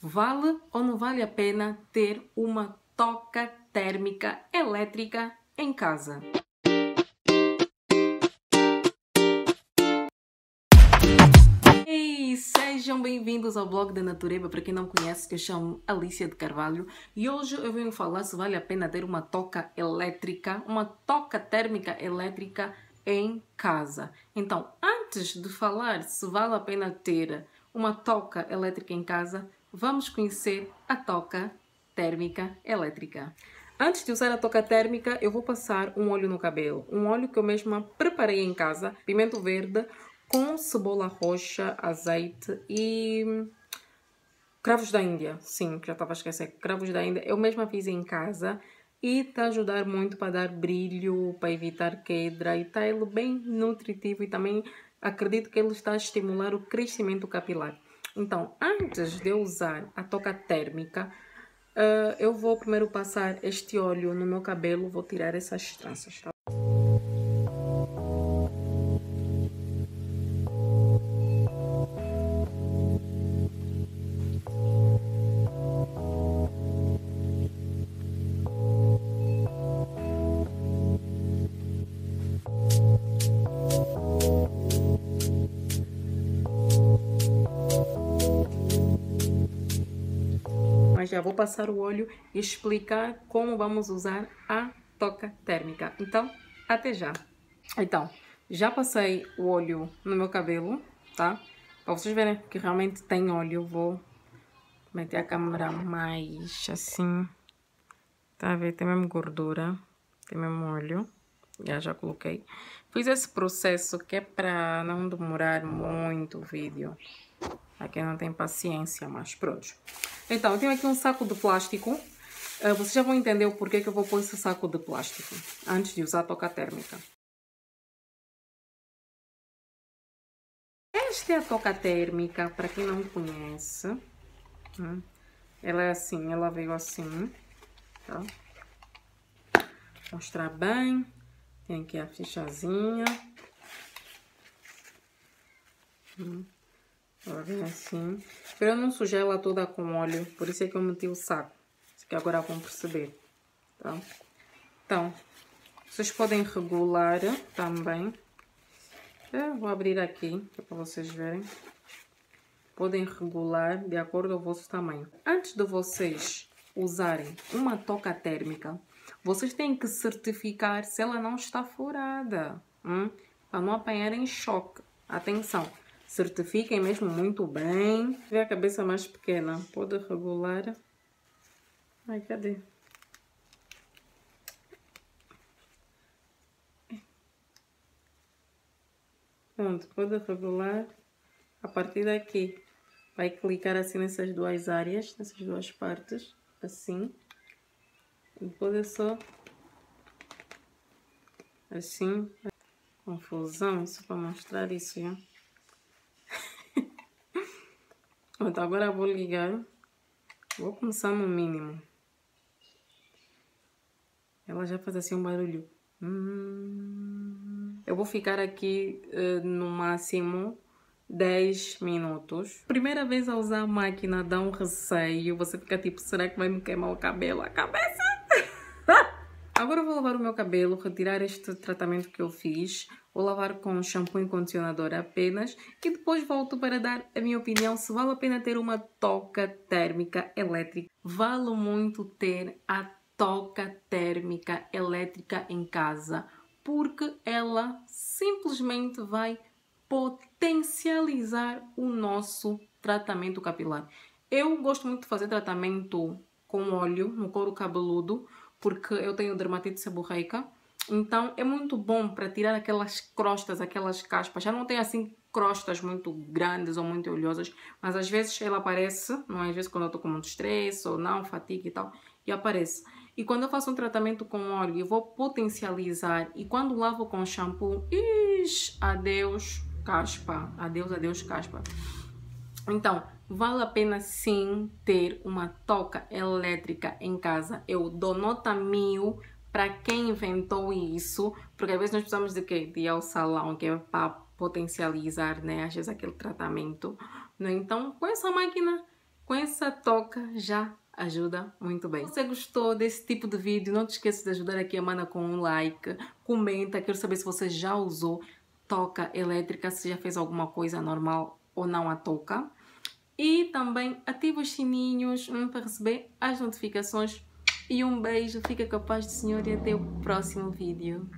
Vale ou não vale a pena ter uma touca térmica elétrica em casa? Ei, sejam bem-vindos ao Blog da Natureba. Para quem não conhece, eu chamo Alícia de Carvalho e hoje eu venho falar se vale a pena ter uma touca elétrica, uma touca térmica elétrica em casa. Então, antes de falar se vale a pena ter uma touca elétrica em casa, vamos conhecer a touca térmica elétrica. Antes de usar a touca térmica, eu vou passar um óleo no cabelo. Um óleo que eu mesma preparei em casa, pimento verde, com cebola roxa, azeite e cravos da Índia. Sim, já estava a esquecer. Cravos da Índia eu mesma fiz em casa e está a ajudar muito para dar brilho, para evitar queda. E está ele bem nutritivo e também acredito que ele está a estimular o crescimento capilar. Então, antes de eu usar a touca térmica, eu vou primeiro passar este óleo no meu cabelo, vou tirar essas tranças, tá? Já vou passar o óleo e explicar como vamos usar a touca térmica. Então, até já. Então, já passei o óleo no meu cabelo, tá? Para vocês verem que realmente tem óleo, vou meter a câmera mais assim. Tá a ver? Tem mesmo gordura, tem mesmo óleo. Já coloquei. Fiz esse processo que é para não demorar muito o vídeo. Aqui não tem paciência, mas pronto. Então, eu tenho aqui um saco de plástico. Vocês já vão entender o porquê que eu vou pôr esse saco de plástico antes de usar a touca térmica. Esta é a touca térmica, para quem não conhece. Ela é assim, ela veio assim. Tá? Vou mostrar bem. Tem aqui a fichazinha. Ela vem assim. Para eu não sujar ela toda com óleo, por isso é que eu meti o saco. Isso que agora vão perceber, tá? Então, vocês podem regular também. Eu vou abrir aqui, para vocês verem. Podem regular de acordo ao vosso tamanho. Antes de vocês usarem uma touca térmica, vocês têm que certificar se ela não está furada, para não apanharem choque. Atenção! Certifiquem mesmo muito bem. Vê a cabeça mais pequena. Pode regular. Ai, cadê? Pronto, pode regular a partir daqui. Vai clicar assim nessas duas áreas, nessas duas partes. Assim. E depois é só... assim. Confusão, isso para mostrar isso, já. Pronto, agora vou ligar. Vou começar no mínimo. Ela já faz assim um barulho. Eu vou ficar aqui no máximo 10 minutos. Primeira vez a usar a máquina dá um receio. Você fica tipo, será que vai me queimar o cabelo? A cabeça! Agora eu vou lavar o meu cabelo, retirar este tratamento que eu fiz. Vou lavar com shampoo e condicionador apenas. E depois volto para dar a minha opinião se vale a pena ter uma touca térmica elétrica. Vale muito ter a touca térmica elétrica em casa, porque ela simplesmente vai potencializar o nosso tratamento capilar. Eu gosto muito de fazer tratamento com óleo no couro cabeludo, porque eu tenho dermatite seborreica. Então, é muito bom para tirar aquelas crostas, aquelas caspas. Já não tem, assim, crostas muito grandes ou muito oleosas, mas às vezes ela aparece, não é? Às vezes quando eu estou com muito estresse ou não, fatiga e tal, e aparece. E quando eu faço um tratamento com óleo, eu vou potencializar. E quando lavo com shampoo, adeus caspa, adeus caspa. Então, vale a pena sim ter uma touca elétrica em casa. Eu dou nota 1000 para quem inventou isso, porque às vezes nós precisamos de quê? De ir ao salão, que é para potencializar, né? Às vezes aquele tratamento, né? Então, com essa máquina com essa touca já ajuda muito bem. Se você gostou desse tipo de vídeo, não te esqueça de ajudar aqui a Mana com um like, comenta, quero saber se você já usou touca elétrica, se já fez alguma coisa normal ou não a touca. E também ativa os sininhos para receber as notificações. E um beijo, fica com a paz do Senhor e até o próximo vídeo.